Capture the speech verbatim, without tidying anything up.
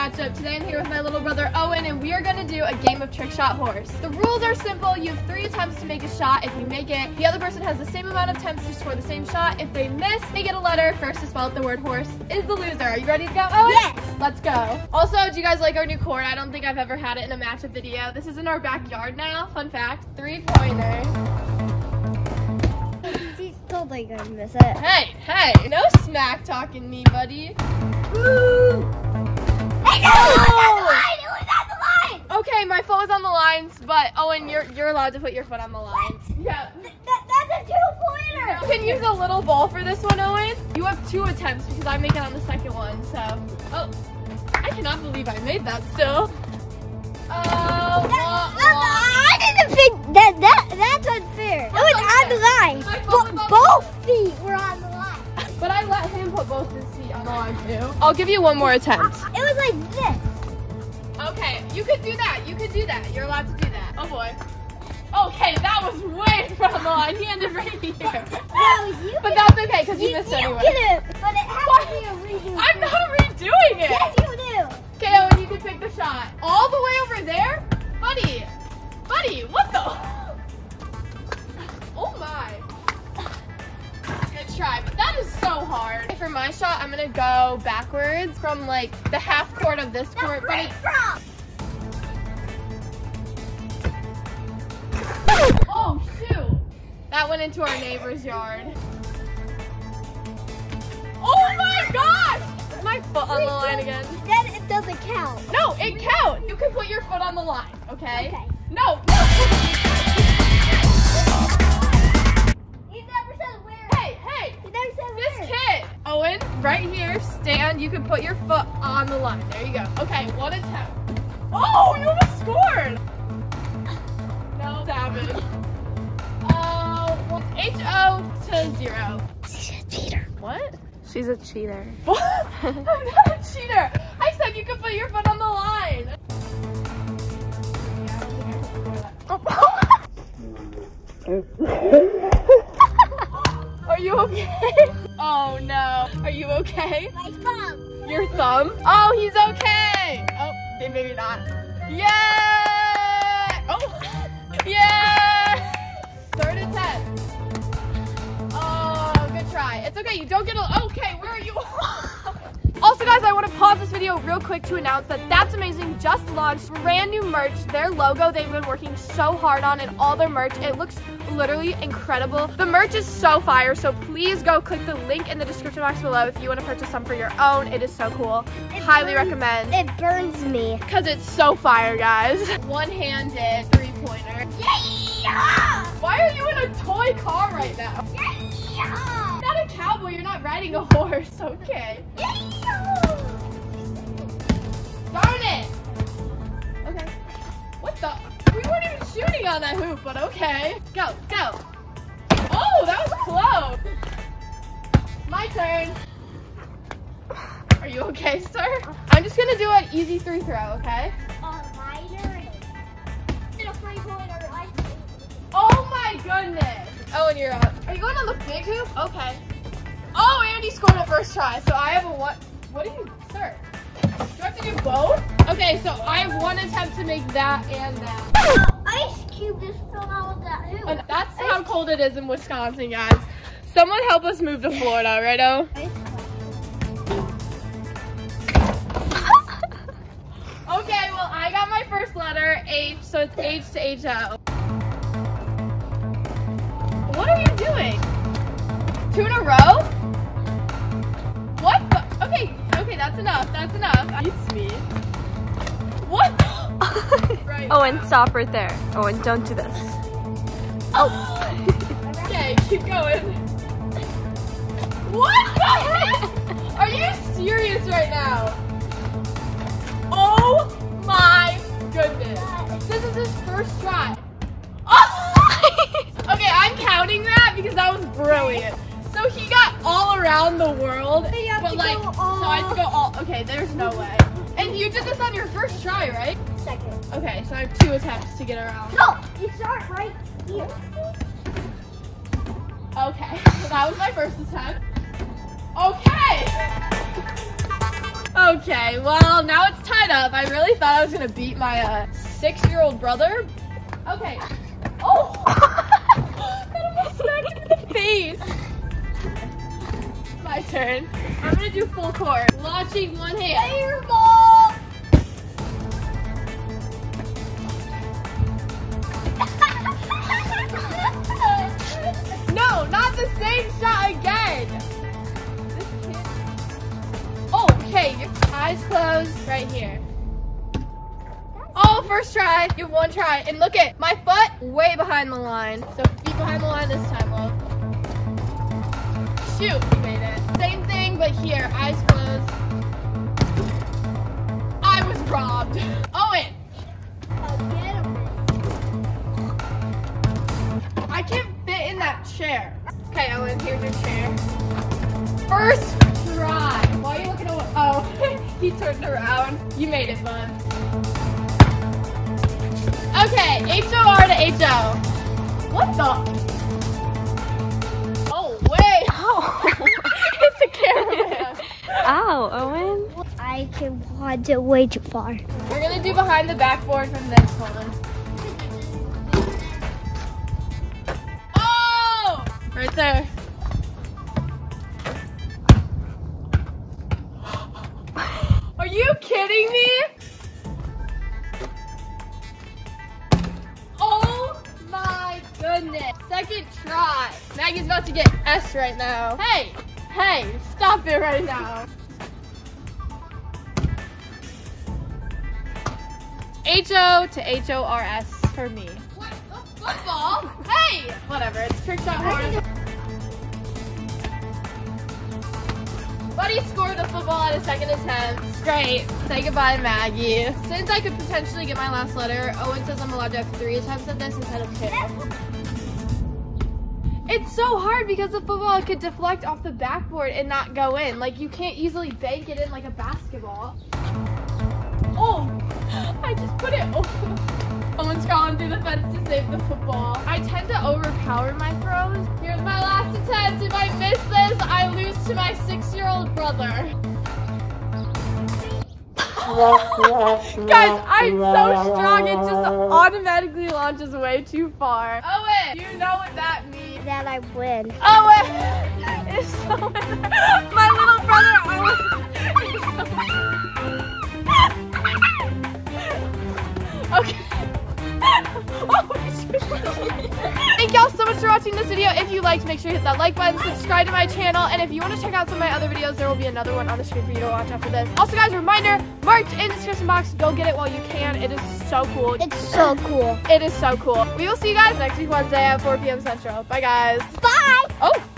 Match Up. Today I'm here with my little brother Owen, and we are going to do a game of trick shot horse. The rules are simple. You have three attempts to make a shot. If you make it, the other person has the same amount of attempts to score the same shot. If they miss, they get a letter. First to spell out the word horse is the loser. Are you ready to go, Owen? Yes! Let's go. Also, do you guys like our new court? I don't think I've ever had it in a Match Up video. This is in our backyard now. Fun fact, three-pointer. Totally gonna miss it. Hey, hey, no smack talking me, buddy. Woo! Hey, no, oh! It was on the line! It was on the line! Okay, my foot was on the lines, but Owen, you're you're allowed to put your foot on the line. What? Yeah. Th th that's a two-pointer! You can use a little ball for this one, Owen. You have two attempts because I make it on the second one, so. Oh, I cannot believe I made that still. Oh, uh, I didn't think that, that that's unfair. It was on the line. Both feet were on the line. But I let him put both his feet on the line too. I'll give you one more attempt. It was like this. Okay, you could do that. You could do that. You're allowed to do that. Oh boy. Okay, that was way from the line. He ended right here. No, you but that's okay because you, you missed you anyway. It, but it has to be a redo. I'm not redoing it. Yes, you do. Okay, Owen, you can pick the shot. All the way over there? Buddy. Buddy, what the? Try, but that is so hard. Okay, for my shot, I'm gonna go backwards from like the half court of this no, court. But it's... Oh shoot! That went into our neighbor's yard. Oh my gosh! Is my foot on the line again? Then it doesn't count. No, it counts. You can put your foot on the line. Okay. Okay. No. Owen, right here, stand. You can put your foot on the line. There you go. Okay, one attempt. Oh, you almost scored! No, savage. Oh, H O to zero. She's a cheater. What? She's a cheater. What? I'm not a cheater. I said you could put your foot on the line. Are you okay? Oh no. Are you okay? My thumb. Your thumb? Oh, he's okay. Oh, maybe not. Yeah! Oh! Yeah! Third and ten. Oh, good try. It's okay, you don't get a... Okay, where are you? Also guys, I want to pause this video real quick to announce that That's Amazing just launched brand new merch. Their logo, they've been working so hard on, and all their merch, it looks literally incredible. The merch is so fire, so please go click the link in the description box below if you want to purchase some for your own. It is so cool. It Highly burns, recommend. It burns me. Because it's so fire, guys. One-handed three-pointer. Yeah! Why are you in a toy car right now? Yeah! You're not a cowboy. You're not riding a horse. Okay. Yeah! Darn it! Okay. What the? We weren't even shooting on that hoop, but okay. Go, go. Oh, that was close. My turn. Are you okay, sir? I'm just gonna do an easy three throw, okay? On my turn. Oh my goodness. Oh, and you're up. Are you going on the big hoop? Okay. Oh, and he scored the first try, so I have a one. What do you, sir? Do I have to do both? Okay, so I have one attempt to make that and that. Oh, Ice Cube just fell out with that hoop. And that's Ice how cold it is in Wisconsin, guys. Someone help us move to Florida, right, O? Okay, well, I got my first letter, H, so it's H to H O. What are you doing? Two in a row? What the? Okay. Okay, that's enough. That's enough. Beats me. What? Right. Owen, stop right there. Owen, don't do this. Oh. Okay, keep going. What the heck? Are you serious right now? Oh my goodness. This is his first try. Oh. Okay, I'm counting that because that was brilliant. So he got all around the world, but like, so I have to go all, okay, there's no way. And you did this on your first try, right? Second. Okay, so I have two attempts to get around. No, you start right here. Okay, so that was my first attempt. Okay. Okay, well, now it's tied up. I really thought I was gonna beat my uh, six-year-old brother. Okay. Oh! That almost smacked me in the face. My turn. I'm gonna do full court. Launching one hand. Fireball! No, not the same shot again. Okay, your eyes closed right here. Oh, first try. You have one try. And look at my foot way behind the line. So feet behind the line this time, love. Shoot, you made it. Same thing, but here, eyes closed. I was robbed. Owen. I can't fit in that chair. Okay, Owen, here's your chair. First try. Why are you looking away? Oh, he turned around. You made it, bud. Okay, H O R to H O. What the? Oh, wait. Oh. It's the cameraman. Ow, Owen. I can watch it way too far. We're going to do behind the backboard from this one. Oh! Right there. Are you kidding me? Oh my goodness. Second try. Maggie's about to get S right now. Hey, hey, stop it right now. H O to H O R S for me. What? Oh, football? Hey! Whatever, it's trick shot one. Buddy scored the football at a second attempt. Great. Say goodbye, Maggie. Since I could potentially get my last letter, Owen says I'm allowed to have three attempts at this instead of two. It's so hard because the football could deflect off the backboard and not go in. Like, you can't easily bank it in like a basketball. Oh! I just put it over. Owen's gone through the fence to save the football. I tend to overpower my throws. Here's my last attempt. If I miss this, I lose to my six-year-old brother. Guys, I'm so strong, it just automatically launches way too far. Owen, you know what that means. That I win. Owen is so winner. My little brother Owen is so winner. Okay. Thank y'all so much for watching this video. If you liked, make sure you hit that like button, subscribe to my channel, and if you want to check out some of my other videos, there will be another one on the screen for you to watch after this. Also, guys, reminder, merch in the description box. Go get it while you can. It is so cool. It's so cool. It is so cool. We will see you guys next week Wednesday at four P M Central. Bye, guys. Bye. Oh.